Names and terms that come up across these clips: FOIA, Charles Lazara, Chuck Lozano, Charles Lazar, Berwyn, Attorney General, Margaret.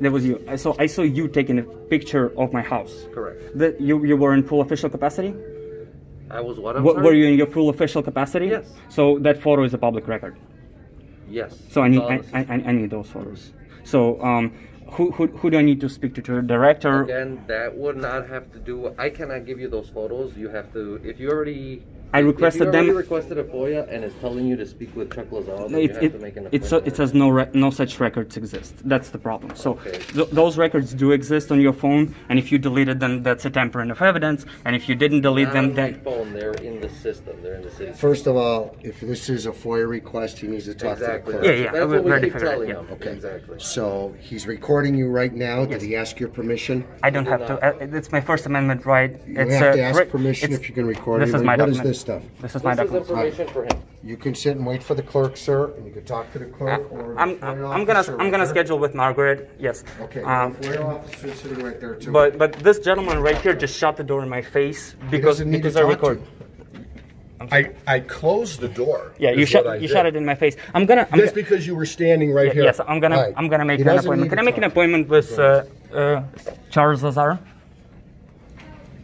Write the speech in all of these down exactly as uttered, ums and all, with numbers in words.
That was you. So I saw you taking a picture of my house. Correct. That you, you were in full official capacity? I was what? I'm w sorry? Were you in your full official capacity? Yes. So that photo is a public record? Yes. So I need, I, I, I need those photos. So um, who, who, who do I need to speak to? To the director? Again, that would not have to do, I cannot give you those photos. You have to, if you already... I requested if you them. requested a FOIA and it's telling you to speak with Chuck Lozano. It, you have it, to make an appointment. It's a, it says no re no such records exist. That's the problem. So okay. th those records do exist on your phone, and if you deleted them, that's a tampering of evidence. And if you didn't delete Not them, on then my phone. They're in the system. They're in the system. First of all, if this is a FOIA request, he needs to talk exactly. to the clerk. Yeah, yeah. That's what we keep telling him. Yeah. Okay, exactly. So he's recording you right now. Yes. Did he ask your permission? I don't have to. Uh, it's my First Amendment right. You it's have to ask permission if you can record. This him. is my what document. Is this Stuff. This is my this document. Is information for him. You can sit and wait for the clerk, sir, and you can talk to the clerk. Uh, or I'm, the I'm, I'm gonna, I'm right gonna schedule with Margaret. Yes. Okay. Um, the officer is sitting right there too. But, but this gentleman right here just shut the door in my face because because I record. I, I closed the door. Yeah, you shut you shut it in my face. I'm gonna. I'm Just gonna, because you were standing right yeah, here. Yes, I'm gonna right. I'm gonna make he an appointment. Can I make an appointment with uh, uh, Charles Lazar?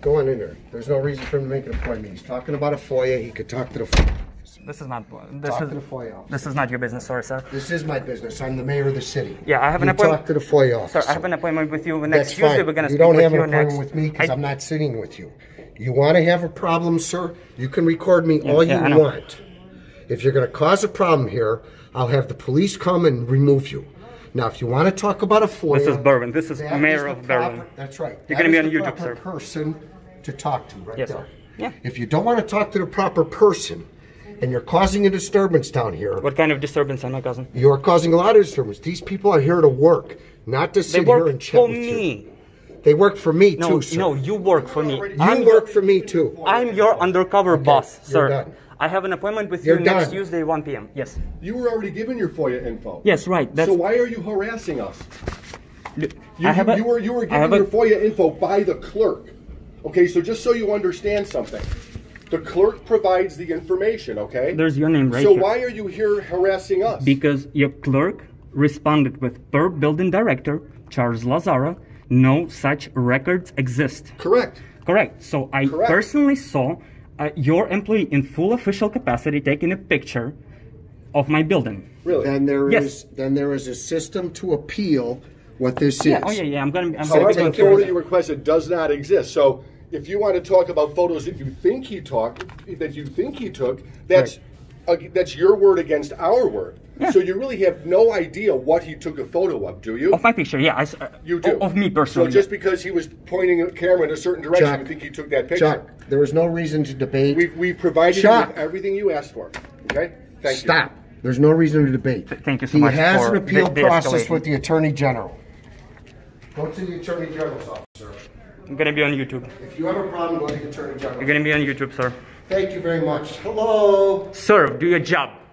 Go on in there. There's no reason for him to make an appointment. He's talking about a FOIA. He could talk to the FOIA officer. This is not this talk is to the FOIA officer. This is not your business, sorry, sir. This is my business. I'm the mayor of the city. Yeah, I have you an appointment. Talk to the FOIA officer. Sir, I have an appointment with you next That's Tuesday. Fine. We're going to speak with you next. You don't have an appointment next. with me because I... I'm not sitting with you. You want to have a problem, sir? You can record me yeah, all yeah, you want. If you're going to cause a problem here, I'll have the police come and remove you. Now, if you want to talk about a FOIA, this is Berwyn. This is mayor is of proper, Berwyn. That's right. You're going to be on YouTube, sir. Person. To talk to right yes, there. Sir. Yeah. If you don't want to talk to the proper person and you're causing a disturbance down here. What kind of disturbance am I causing? You're causing a lot of disturbance. These people are here to work, not to sit here and chat with you. They work for me. They work for me no, too, sir. No, you work for me. You I'm work your, for me too. I'm your undercover okay, boss, sir. Done. I have an appointment with you're you done. next Tuesday, one P M Yes. You were already given your FOIA info. Yes, right. That's so why are you harassing us? You, I have you, a, you were you were given your FOIA info by the clerk. Okay, so just so you understand something, the clerk provides the information, okay? There's your name right here. So why are you here harassing us? Because your clerk responded with, per building director, Charles Lazara, no such records exist. Correct. Correct. So I Correct. personally saw uh, your employee in full official capacity taking a picture of my building. Really? Then there yes. is then there is a system to appeal what this is. Yeah, oh, yeah, yeah. I'm going to... So the order you requested does not exist, so... If you want to talk about photos that you think he took, that you think he took, that's right. uh, that's your word against our word. Yeah. So you really have no idea what he took a photo of, do you? Of my picture, yeah. I, uh, you do. Of me personally. So just yeah. because he was pointing a camera in a certain direction, Chuck, you think he took that picture? Chuck, there is no reason to debate. We've, we've provided Chuck. you with everything you asked for. Okay? Thank Stop. you. Stop. There's no reason to debate. Th thank you so he much. He has for an appeal process with the Attorney General. Go to the Attorney General's office, sir. I'm going to be on YouTube. If you have a problem, go to the Attorney General. You're going to be on YouTube, sir. Thank you very much. Hello. Sir, do your job.